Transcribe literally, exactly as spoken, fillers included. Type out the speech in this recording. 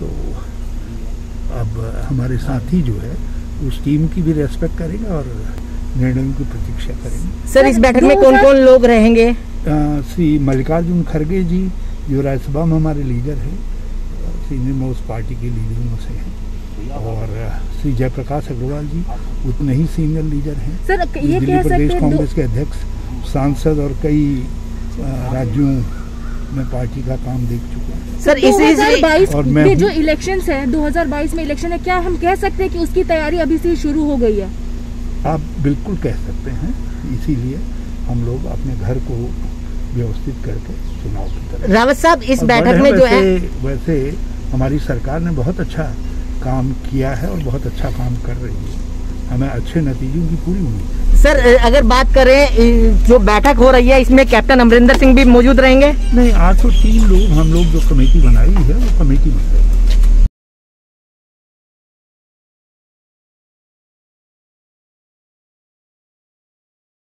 तो अब हमारे साथी जो है उस टीम की भी रेस्पेक्ट करेंगे और निर्णयों की प्रतीक्षा करेंगे। सर, इस बैठक में कौन कौन लोग रहेंगे? श्री मल्लिकार्जुन खरगे जी जो राज्यसभा में हमारे लीडर हैं, सीनियर मोस्ट पार्टी के लीडरों से हैं, और श्री जयप्रकाश अग्रवाल जी उतने ही सीनियर लीडर हैं। सर, ये दिल्ली प्रदेश कांग्रेस के अध्यक्ष, सांसद और कई राज्यों में पार्टी का काम देख चुका हूँ। सर, दो हज़ार बाईस में जो इलेक्शंस है, दो हज़ार बाईस में इलेक्शन है, क्या हम कह सकते हैं कि उसकी तैयारी अभी से शुरू हो गई है? आप बिल्कुल कह सकते हैं, इसीलिए हम लोग अपने घर को व्यवस्थित करके चुनाव की तरफ। रावत साहब, इस बैठक में जो है वैसे हमारी सरकार ने बहुत अच्छा काम किया है और बहुत अच्छा काम कर रही है, हमें अच्छे नतीजों की पूरी उम्मीद। सर, अगर बात करें जो बैठक हो रही है, इसमें कैप्टन अमरिंदर सिंह भी मौजूद रहेंगे? नहीं, आज तो तीन लोग हम लोग जो कमेटी बनाई है वो कमेटी